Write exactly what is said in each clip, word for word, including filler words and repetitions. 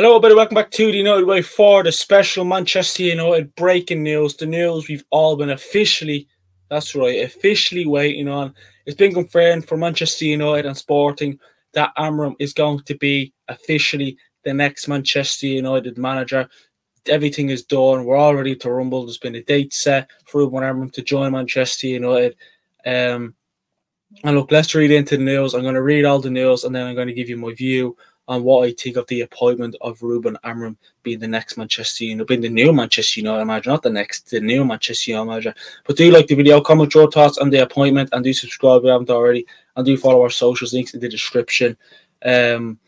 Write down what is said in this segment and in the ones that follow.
Hello, everybody. Welcome back to the United Way for the special Manchester United breaking news. The news we've all been officially, that's right, officially waiting on. It's been confirmed for Manchester United and Sporting that Amorim is going to be officially the next Manchester United manager. Everything is done. We're all ready to rumble. There's been a date set for Ruben Amorim to join Manchester United. Um, and look, let's read into the news. I'm going to read all the news and then I'm going to give you my view on what I think of the appointment of Ruben Amorim being the next Manchester United, being the new Manchester United manager, not the next, the new Manchester United manager. But do like the video, comment your thoughts on the appointment, and do subscribe if you haven't already, and do follow our socials, links in the description. Um,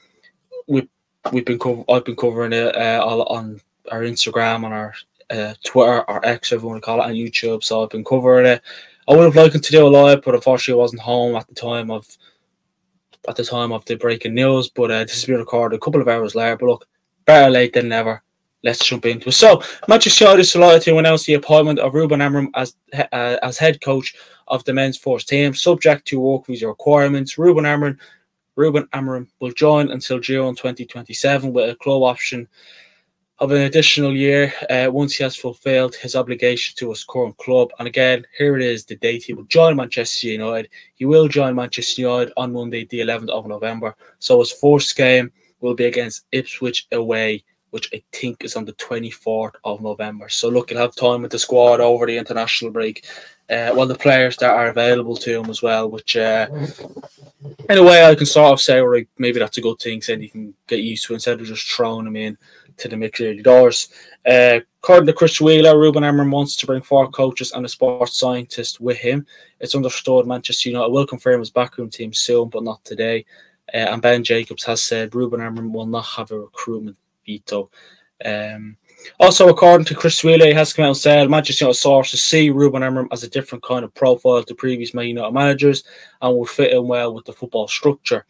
we we've been cover I've been covering it uh, all on our Instagram, on our uh, Twitter, our X, whatever you want to call it, on YouTube. So I've been covering it. I would have liked to do a live, but unfortunately, I wasn't home at the time of. At the time of the breaking news, but uh, this has been recorded a couple of hours later. But look, better late than never. Let's jump into it. So, Manchester United is delighted to announce the appointment of Ruben Amorim as uh, as head coach of the men's first team, subject to work visa requirements. Ruben Amorim, Ruben Amorim will join until June twenty twenty-seven with a club option of an additional year uh, once he has fulfilled his obligation to his current club. And again, here it is, the date he will join Manchester United. He will join Manchester United on Monday, the eleventh of November. So his first game will be against Ipswich away, which I think is on the twenty-fourth of November. So look, he'll have time with the squad over the international break. Uh, well, the players that are available to him as well, which uh, in a way I can sort of say, right, maybe that's a good thing, saying you can get used to it instead of just throwing him in to the mid early doors. Uh, according to Chris Wheeler, Ruben Amorim wants to bring four coaches and a sports scientist with him. It's understood Manchester United will confirm his backroom team soon, but not today. Uh, and Ben Jacobs has said Ruben Amorim will not have a recruitment veto. Um, also, according to Chris Wheeler, he has come out and said Manchester United sources see Ruben Amorim as a different kind of profile to previous Man United managers and will fit in well with the football structure.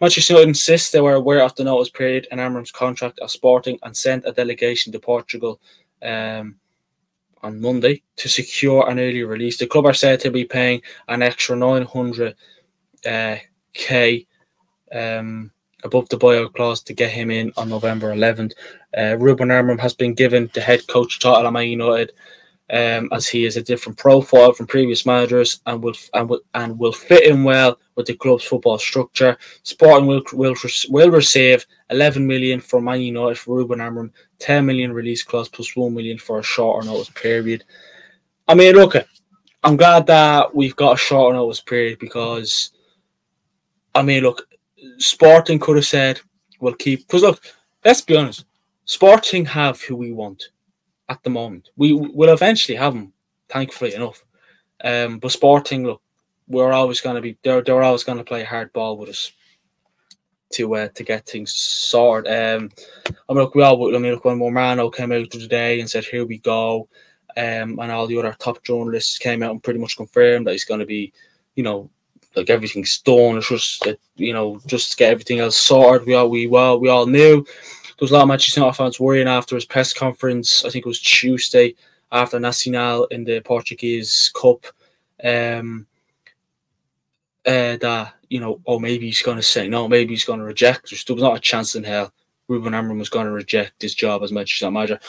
Manchester United insists they were aware of the notice period and Amorim's contract at Sporting and sent a delegation to Portugal um, on Monday to secure an early release. The club are said to be paying an extra nine hundred K uh, um, above the buyout clause to get him in on November eleventh. Uh, Ruben Amorim has been given the head coach title at Man United um, as he is a different profile from previous managers and will and will and will fit in well with the club's football structure. Sporting will will will receive eleven million from Man United for Ruben Amorim, ten million release clause plus one million for a shorter notice period. I mean, look, I'm glad that we've got a shorter notice period because, I mean, look, Sporting could have said we'll keep because look, let's be honest, Sporting have who we want at the moment. We will eventually have them, thankfully enough. Um, but Sporting, look, we're always going to be they're they're always going to play hard ball with us to uh, to get things sorted. Um, I mean, look, we all I mean, look, when Romano came out today and said, "Here we go," um, and all the other top journalists came out and pretty much confirmed that he's going to be, you know, like everything's done. It's just uh, you know, just to get everything else sorted. We all we well we all knew there was a lot of Manchester United fans worrying after his press conference. I think it was Tuesday after Nacional in the Portuguese Cup. Um. Uh, that you know, oh, maybe he's going to say no, maybe he's going to reject. There was not a chance in hell Ruben Amorim was going to reject his job as Manchester manager.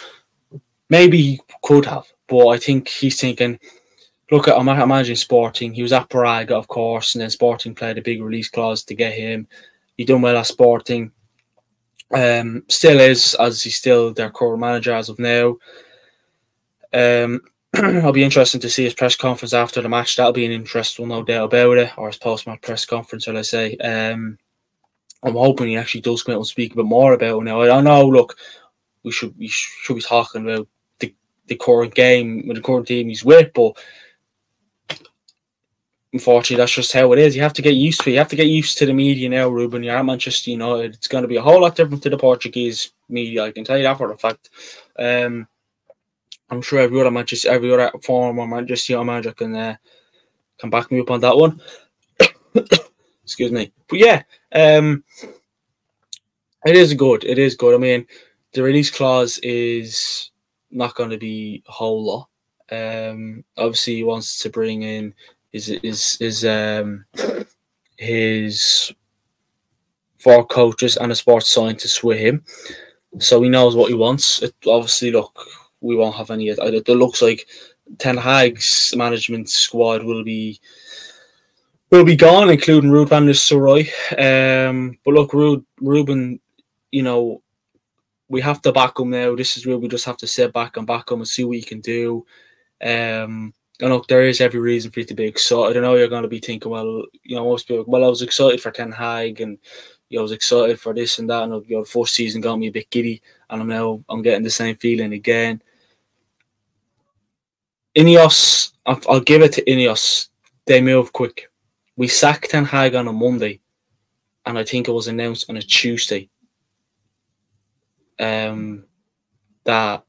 Maybe he could have, but I think he's thinking, look, I'm managing Sporting. He was at Braga, of course, and then Sporting played a big release clause to get him. He done well at Sporting, um, still is as he's still their current manager as of now. Um. It'll be interesting to see his press conference after the match. That'll be an interesting one, no doubt about it, or his post-match press conference, shall I say. Um, I'm hoping he actually does come out and speak a bit more about it now. I don't know, look, we should we should be talking about the, the current game, with the current team he's with, but unfortunately that's just how it is. You have to get used to it. You have to get used to the media now, Ruben. You're at Manchester United. It's going to be a whole lot different to the Portuguese media, I can tell you that for a fact. Um... I'm sure every other Manchester, every other former Manchester United manager can uh, can back me up on that one. Excuse me, but yeah, um, it is good. It is good. I mean, the release clause is not going to be a whole lot. Um, obviously, he wants to bring in his his his um, his four coaches and a sports scientist with him. So he knows what he wants. It, obviously, look, we won't have any. It, it looks like Ten Hag's management squad will be will be gone, including Ruud van Nistelrooy. Um, but look, Ruud, Ruben, you know, we have to back him now. This is where we just have to sit back and back him and see what he can do. Um, and look, there is every reason for you to be excited. I know you're going to be thinking, well, you know, most people, well, I was excited for Ten Hag and you know, I was excited for this and that, and your first season got me a bit giddy, and I'm now I'm getting the same feeling again. Ineos, I'll, I'll give it to Ineos. They move quick. We sacked Ten Hag on a Monday, and I think it was announced on a Tuesday. Um, that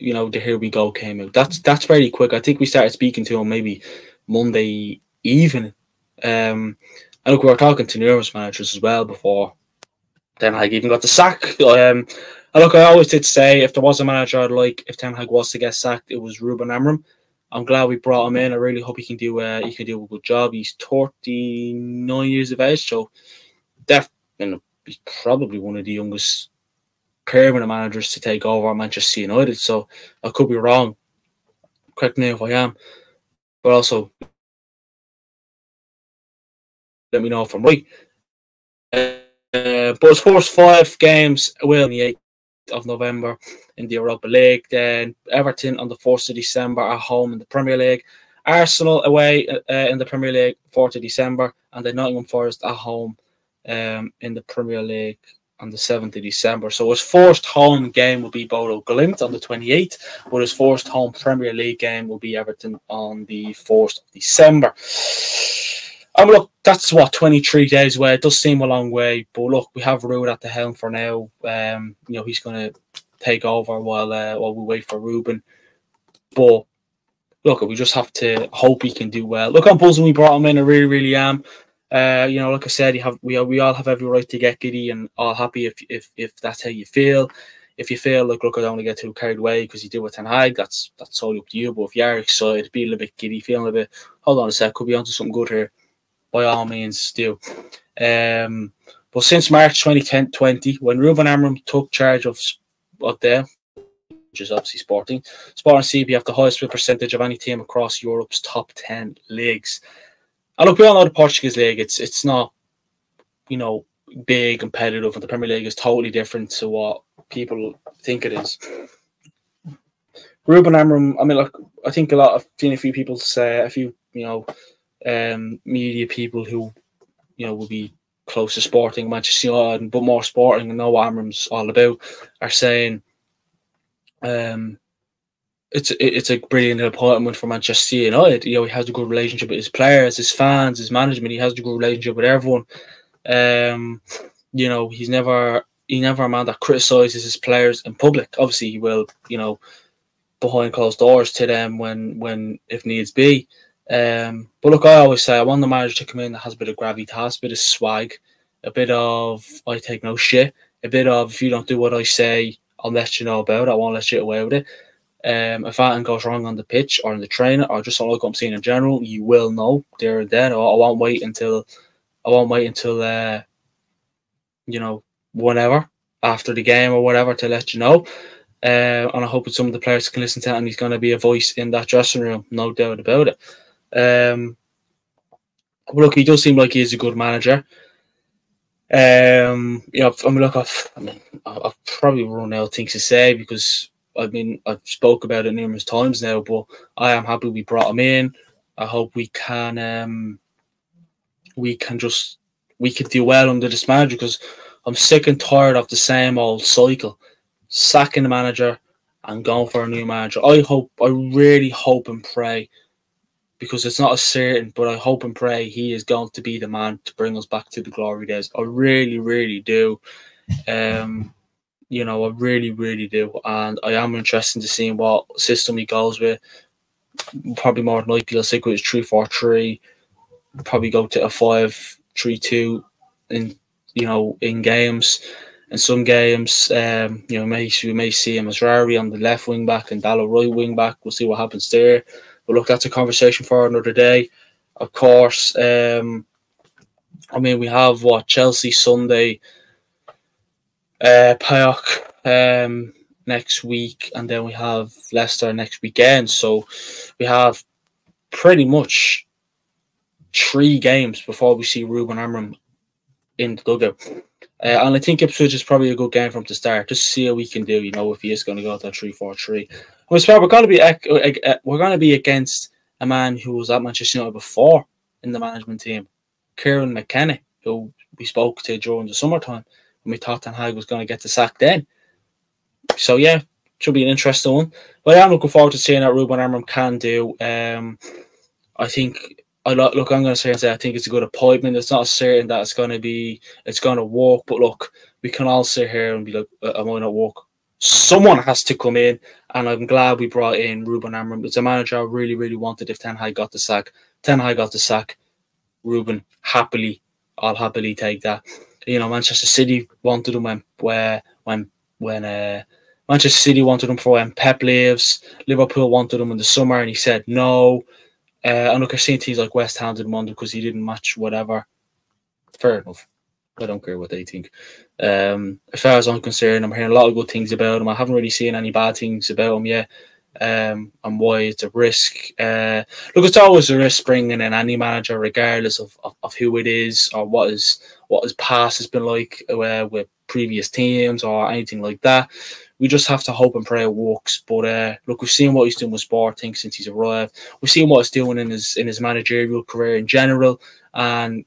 you know the Here We Go came out. That's that's very quick. I think we started speaking to him maybe Monday evening. Um, and look, we were talking to numerous managers as well before Ten Hag even got the sack. Um, and look, I always did say if there was a manager I'd like, if Ten Hag was to get sacked, it was Ruben Amorim. I'm glad we brought him in. I really hope he can do uh, he can do a good job. He's thirty-nine years of age, so definitely. He's probably one of the youngest permanent managers to take over at Manchester United. So I could be wrong. Correct me if I am. But also, let me know if I'm right. Uh, but as far as five games, well, on the eighth of November in the Europa League. Then Everton on the fourth of December at home in the Premier League. Arsenal away uh, in the Premier League, fourth of December. And then Nottingham Forest at home. Um, in the Premier League on the seventh of December. So his first home game will be Bodo Glimt on the twenty-eighth, but his first home Premier League game will be Everton on the fourth of December. And look, that's what, twenty-three days away. It does seem a long way, but look, we have Ruud at the helm for now. Um, you know, he's going to take over while, uh, while we wait for Ruben. But look, we just have to hope he can do well. Look, I'm buzzing when we brought him in. I really, really am. Uh, you know, like I said, you have we we all have every right to get giddy and all happy if if if that's how you feel. If you feel like look, I don't want to get too carried away because you do with Ten Hag, that's that's totally up to you. But if you are excited, be a little bit giddy, feeling a bit. Hold on a sec, could be onto something good here. By all means, do. Um, but since March twenty twenty, when Ruben Amorim took charge of of them, which is obviously Sporting, Sporting C P have the highest win percentage of any team across Europe's top ten leagues. And look, we all know the Portuguese league. It's it's not, you know, big competitive, and the Premier League is totally different to what people think it is. Ruben Amorim, I mean, look, I think a lot of seen a few people say a few, you know, um, media people who, you know, will be close to Sporting, Manchester United, but more Sporting and know what Amorim's all about, are saying, um. It's it's a brilliant appointment for Manchester United. You know, he has a good relationship with his players, his fans, his management. He has a good relationship with everyone. Um, you know, he's never he never a man that criticises his players in public. Obviously, he will, you know, behind closed doors to them when when if needs be. Um, but look, I always say I want the manager to come in that has a bit of gravitas, a bit of swag, a bit of I take no shit, a bit of if you don't do what I say, I'll let you know about it. I won't let you away with it. Um, if anything goes wrong on the pitch or in the trainer or just on like I'm seeing in general, you will know there and then. I won't wait until I won't wait until uh, you know whatever after the game or whatever to let you know. Uh, and I hope that some of the players can listen to it, and he's going to be a voice in that dressing room, no doubt about it. Um, but look, he does seem like he is a good manager. Um, you know, I mean, look, I've, I mean, I've probably run out of things to say because. I mean, I've spoke about it numerous times now, but I am happy we brought him in. I hope we can, um, we can just, we can do well under this manager because I'm sick and tired of the same old cycle, sacking the manager and going for a new manager. I hope, I really hope and pray, because it's not a certain, but I hope and pray he is going to be the man to bring us back to the glory days. I really, really do. Um. You know, I really, really do. And I am interested to see what system he goes with. Probably more than likely, I'll stick with his three four three. Probably go to a five three two in, you know, in games. In some games, um, you know, may, we may see him as Rari on the left wing back and Dalot right wing back. We'll see what happens there. But look, that's a conversation for another day. Of course, um, I mean, we have, what, Chelsea Sunday. uh, Payok um, next week, and then we have Leicester next weekend. So we have pretty much three games before we see Ruben Amorim in the dugout. Uh, and I think Ipswich is probably a good game from the start, just to see how we can do, you know, if he is going to go to that three four three. We're going to be we're going to be against a man who was at Manchester United before in the management team, Kieran McKenna, who we spoke to during the summertime when we thought Ten Hag was going to get the sack then. So yeah, should be an interesting one. But I'm looking forward to seeing what Ruben Amorim can do. Um, I think. I look, look, I'm going to say, I think it's a good appointment. It's not certain that it's going to be, it's going to work. But look, we can all sit here and be like, "Am I not work?" Someone has to come in, and I'm glad we brought in Ruben Amorim. It's a manager I really, really wanted. If Ten Hag got the sack, Ten Hag got the sack. Ruben, happily, I'll happily take that. You know, Manchester City wanted him when, where, when, when. Uh, Manchester City wanted him for when Pep leaves. Liverpool wanted him in the summer, and he said no. Uh, and look, I've seen teams like West Ham didn't want him because he didn't match whatever. Fair enough. I don't care what they think. Um, as far as I'm concerned, I'm hearing a lot of good things about him. I haven't really seen any bad things about him yet. Um, and why it's a risk. Uh, look, it's always a risk bringing in any manager, regardless of, of, of who it is or what is what his past has been like uh, with previous teams or anything like that. We just have to hope and pray it works. But uh, look, we've seen what he's doing with Sporting since he's arrived. We've seen what he's doing in his in his managerial career in general, and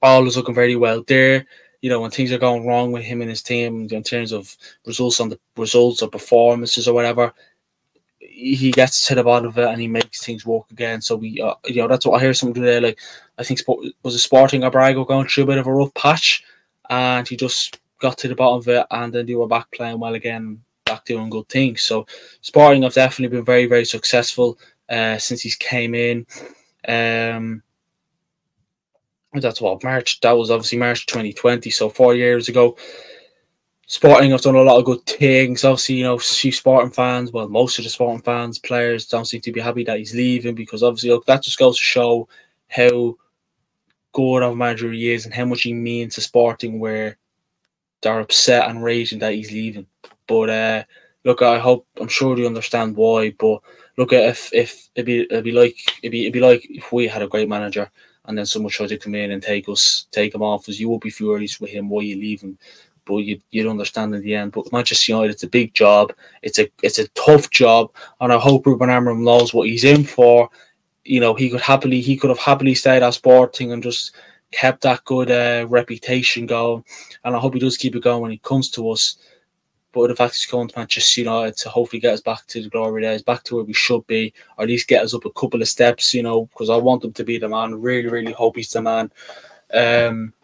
all is looking very well there. You know, when things are going wrong with him and his team in terms of results on the results or performances or whatever, he gets to the bottom of it and he makes things work again. So we, uh, you know, that's what I hear something today. Like I think was a Sporting or Braga going through a bit of a rough patch, and he just got to the bottom of it, and then they were back playing well again, back doing good things. So Sporting have definitely been very, very successful uh, since he's came in. Um, that's what, March? That was obviously March twenty twenty, so four years ago. Sporting have done a lot of good things. Obviously, you know, few Sporting fans, well, most of the Sporting fans, players don't seem to be happy that he's leaving, because obviously, look, that just goes to show how good of a manager he is and how much he means to Sporting, where they're upset and raging that he's leaving. But uh, look, I hope, I'm sure you understand why. But look, if if it'd be it'd be like it'd be it'd be like if we had a great manager and then someone tried to come in and take us, take him off us, you would be furious with him. Why are you leaving? But you you'd understand in the end. But Manchester United, it's a big job. It's a it's a tough job, and I hope Ruben Amorim knows what he's in for. You know, he could happily he could have happily stayed at Sporting and just kept that good uh, reputation going, and I hope he does keep it going when he comes to us. But the fact he's going to Manchester United to hopefully get us back to the glory days, back to where we should be, or at least get us up a couple of steps, you know, because I want him to be the man. Really, really hope he's the man. Um,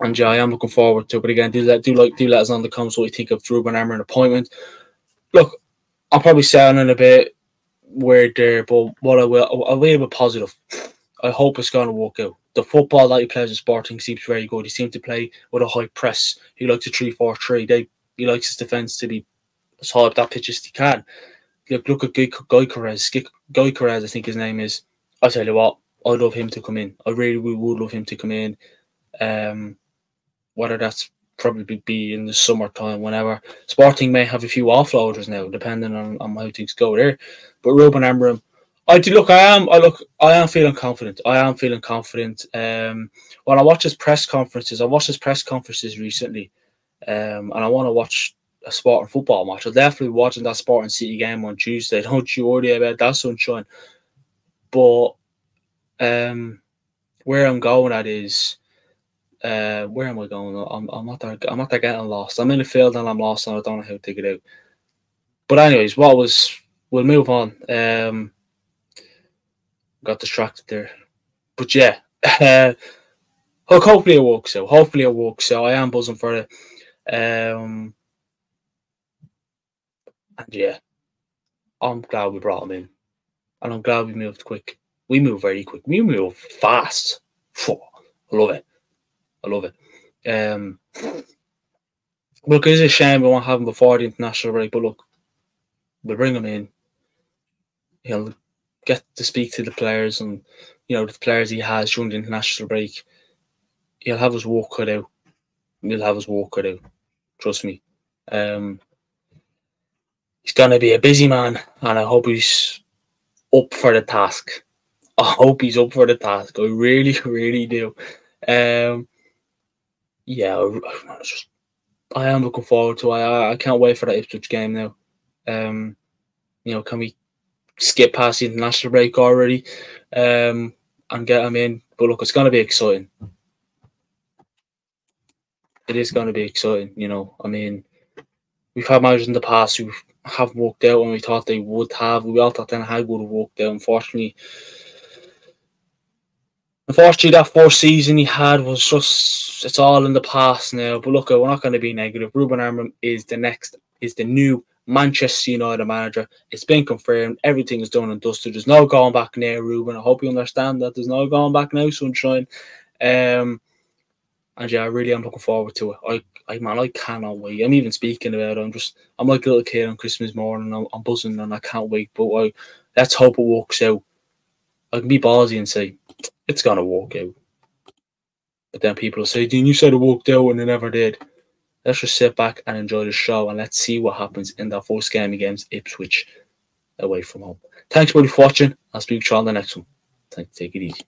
and yeah, I am looking forward to it. But again, do let do like do let us know in the comments what you think of Ruben Amorim appointment. Look, I'm probably sounding a bit weird there, but what I will, I'll be a bit positive. I hope it's going to work out. The football that he plays in Sporting seems very good. He seems to play with a high press. He likes a three four three. They, he likes his defence to be as high up that pitch as he can. Look, look at Guy Carez. Guy Carez, I think his name is. I tell you what, I'd love him to come in. I really would love him to come in. Um, whether that's probably be in the summertime, whenever. Sporting may have a few offloaders now, depending on, on how things go there. But Ruben Amorim, I do look. I am. I look. I am feeling confident. I am feeling confident. Um, when I watch his press conferences, I watched his press conferences recently, um, and I want to watch a Sporting football match. I'll definitely be watching that Sporting City game on Tuesday. Don't you worry about that, sunshine. But um, where I'm going at is, uh, where am I going? I'm. I'm not. There, I'm not there getting lost. I'm in the field and I'm lost, and I don't know how to dig it out. But anyways, what was? We'll move on. Um. Got distracted there, but yeah, uh, hopefully it works out. Hopefully it works out. I am buzzing for it, um, and yeah, I'm glad we brought him in, and I'm glad we moved quick. We move very quick. We move fast. I love it. I love it. Um, look, it's a shame we won't have him before the international break, but look, we'll bring him in. He'll get to speak to the players, and you know the players he has during the international break. He'll have his work cut out. He'll have his work cut out. trust me. Um, he's going to be a busy man, and I hope he's up for the task. I hope he's up for the task. I really, really do. Um, yeah, I, just, I am looking forward to it. I, I can't wait for that Ipswich game now. Um, you know, can we skip past the international break already um, and get him in? But look, it's going to be exciting. It is going to be exciting, you know. I mean, we've had managers in the past who haven't worked out when we thought they would have. We all thought Ten Hag would have worked out. Unfortunately, unfortunately, that first season he had was just, it's all in the past now. But look, we're not going to be negative. Ruben Amorim is the next, is the new Manchester United manager. It's been confirmed. Everything is done and dusted. There's no going back now, Ruben. I hope you understand that. There's no going back now, sunshine. Um... And yeah, I really am looking forward to it. I, I, man, I cannot wait. I'm even speaking about it. I'm just, I'm like a little kid on Christmas morning. I'm, I'm buzzing and I can't wait. But I, let's hope it works out. I can be ballsy and say, it's going to work out. But then people will say, Dean, you said it worked out and it never did. Let's just sit back and enjoy the show and let's see what happens in that first game against Ipswich away from home. Thanks, everybody, for watching. I'll speak to you on the next one. Thanks. Take it easy.